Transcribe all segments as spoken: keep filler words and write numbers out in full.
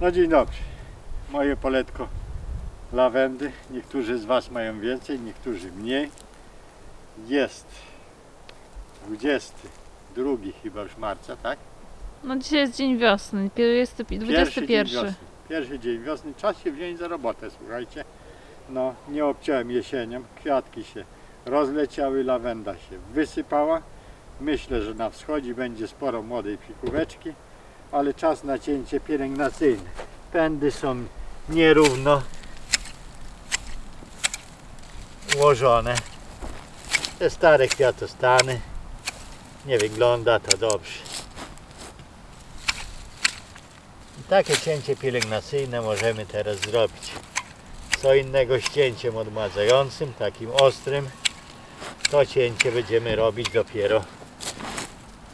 No dzień dobry, moje poletko lawendy, niektórzy z Was mają więcej, niektórzy mniej. Jest dwudziestego drugiego chyba już marca, tak? No dzisiaj jest dzień wiosny, dwudziesty pierwszy. Pierwszy dzień wiosny, Pierwszy dzień wiosny. Czas się wziąć za robotę, słuchajcie. No nie obciąłem jesienią, kwiatki się rozleciały, lawenda się wysypała. Myślę, że na wschodzie będzie sporo młodej fikóweczki, ale czas na cięcie pielęgnacyjne. Pędy są nierówno ułożone. Te stare kwiatostany, nie wygląda to dobrze. I takie cięcie pielęgnacyjne możemy teraz zrobić. Co innego z cięciem odmładzającym, takim ostrym, to cięcie będziemy robić dopiero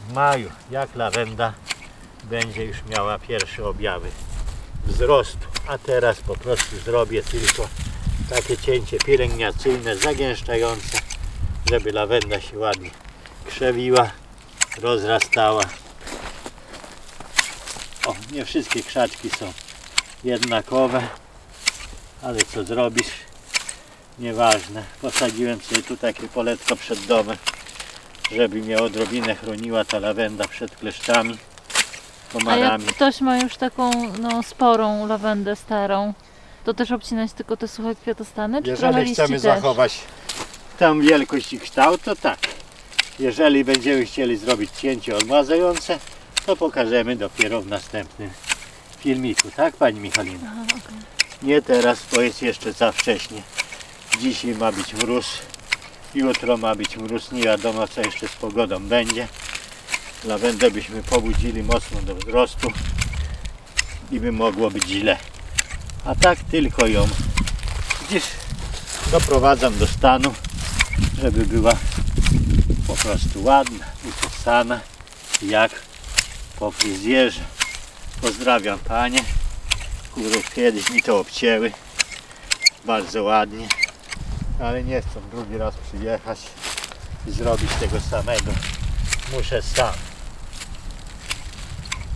w maju, jak lawenda będzie już miała pierwsze objawy wzrostu. A teraz po prostu zrobię tylko takie cięcie pielęgnacyjne, zagęszczające, żeby lawenda się ładnie krzewiła, rozrastała. O, nie wszystkie krzaczki są jednakowe, ale co zrobisz, nieważne. Posadziłem sobie tu takie poletko przed domem, żeby mnie odrobinę chroniła ta lawenda przed kleszczami, komarami. A jak ktoś ma już taką no, sporą lawendę starą, to też obcinać tylko te suche kwiatostany? Czy jeżeli chcemy też zachować tam wielkość i kształt, to tak. Jeżeli będziemy chcieli zrobić cięcie odmładzające, to pokażemy dopiero w następnym filmiku, tak Pani Michalina? Aha, okay. Nie teraz, to jest jeszcze za wcześnie. Dzisiaj ma być mróz, jutro ma być mróz, nie wiadomo co jeszcze z pogodą będzie. Lawendę byśmy pobudzili mocno do wzrostu i by mogło być źle. A tak tylko ją gdzieś doprowadzam do stanu, żeby była po prostu ładna, uczesana, jak po fryzjerze. Pozdrawiam Panie, które kiedyś mi to obcięły bardzo ładnie, ale nie chcę drugi raz przyjechać i zrobić tego samego. Muszę sam.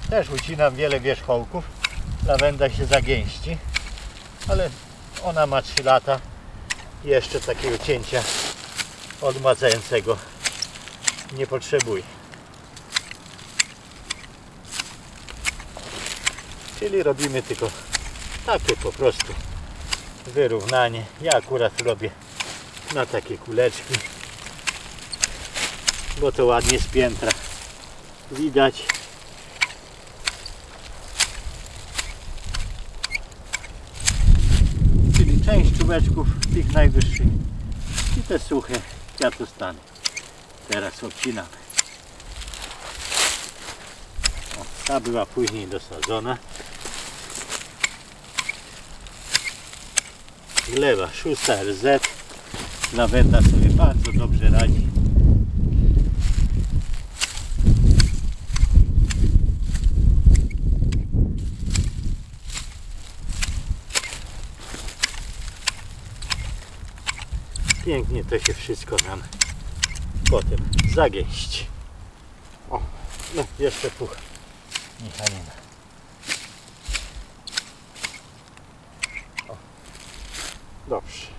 Też ucinam wiele wierzchołków. Lawenda się zagęści, ale ona ma trzy lata i jeszcze takiego cięcia odmładzającego nie potrzebuje. Czyli robimy tylko takie po prostu wyrównanie. Ja akurat robię na takie kuleczki, bo to ładnie z piętra widać. Czyli część czubeczków tych najwyższych i te suche kwiatostany teraz obcinamy. O, ta była później dosadzona. Gleba szósta R Z. Lawenda sobie bardzo dobrze radzi. Pięknie to się wszystko nam potem zagęści. O, no jeszcze pucha Michalina. O, dobrze.